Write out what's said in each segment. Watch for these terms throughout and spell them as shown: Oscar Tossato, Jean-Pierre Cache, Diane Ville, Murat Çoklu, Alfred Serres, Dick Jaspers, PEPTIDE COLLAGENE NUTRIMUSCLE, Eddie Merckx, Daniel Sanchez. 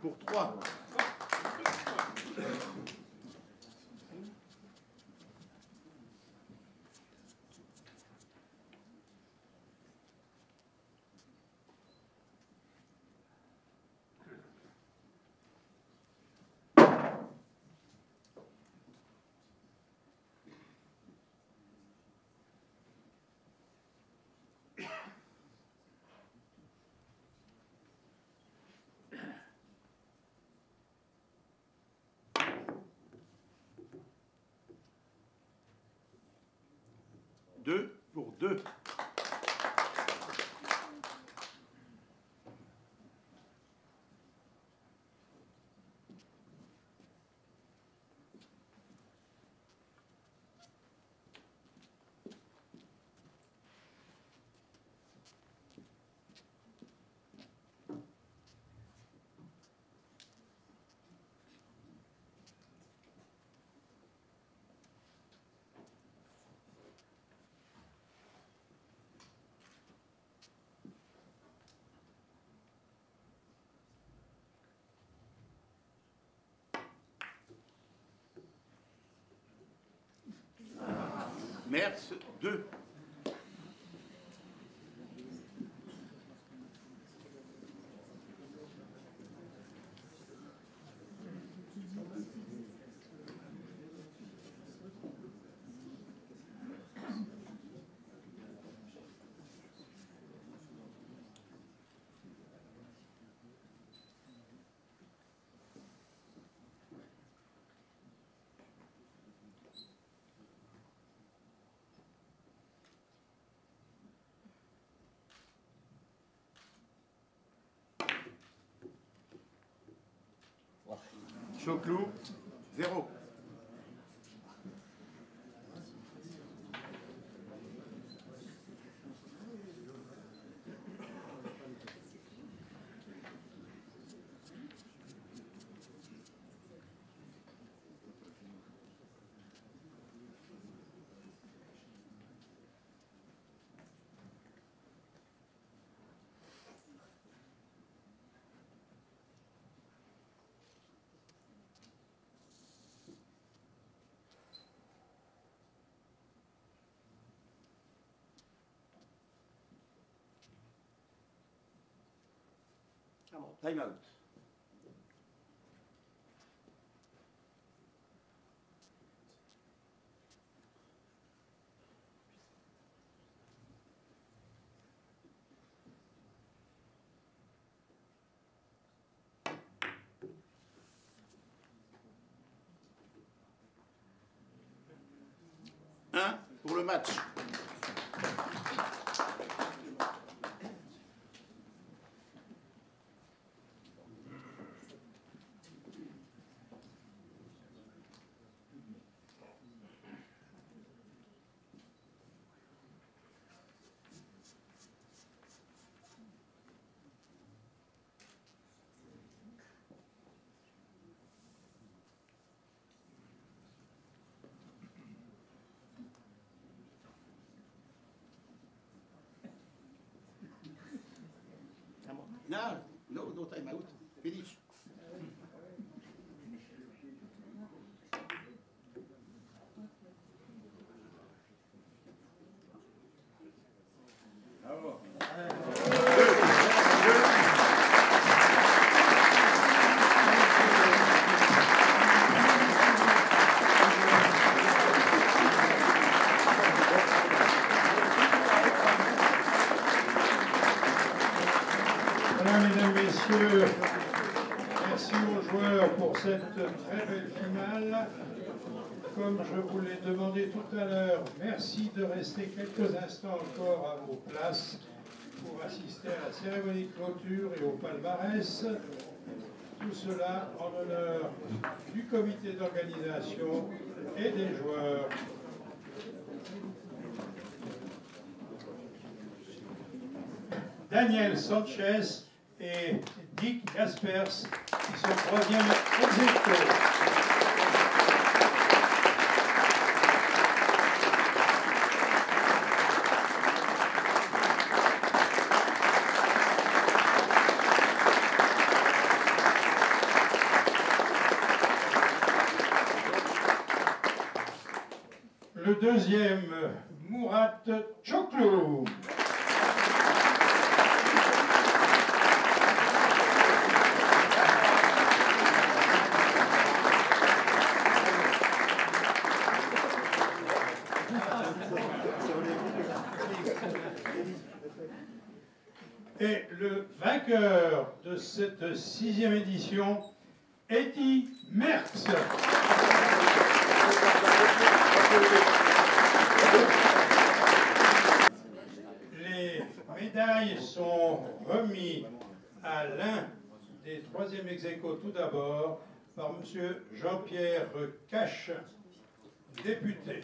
Pour 3. Deux pour deux. Merckx 2. Çoklu, 0. Time out. Un pour le match. No time out. Finish. Voilà, mesdames, messieurs, merci aux joueurs pour cette très belle finale. Comme je vous l'ai demandé tout à l'heure, merci de rester quelques instants encore à vos places pour assister à la cérémonie de clôture et au palmarès. Tout cela en l'honneur du comité d'organisation et des joueurs. Daniel Sanchez et Dick Jaspers qui sont troisième ex-aequo. Le deuxième, Murat Çoklu. Et le vainqueur de cette sixième édition, Eddie Merckx. Les médailles sont remises à l'un des troisièmes ex-aequo tout d'abord par M. Jean-Pierre Cache, député.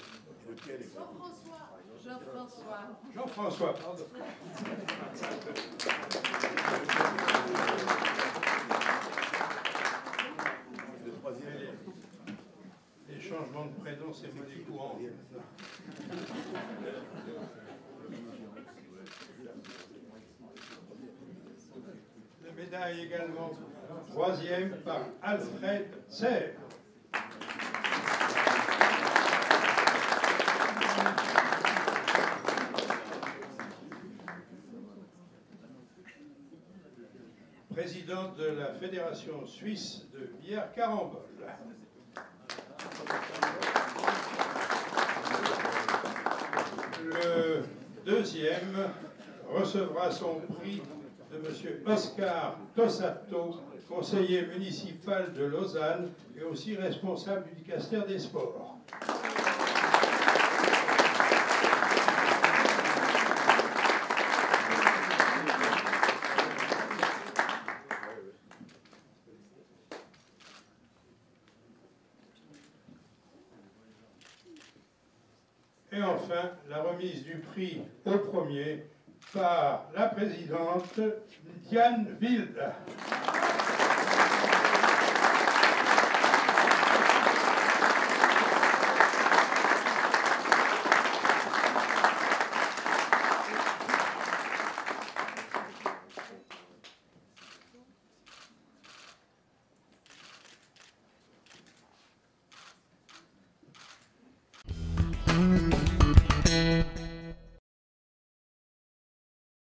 Jean-François, pardon. Les changements de prénom, c'est pas du courant. La médaille également troisième par Alfred Serres. Président de la Fédération suisse de billard carambole. Le deuxième recevra son prix de M. Oscar Tossato, conseiller municipal de Lausanne et aussi responsable du dicastère des sports. Et enfin, la remise du prix au premier par la présidente Diane Ville.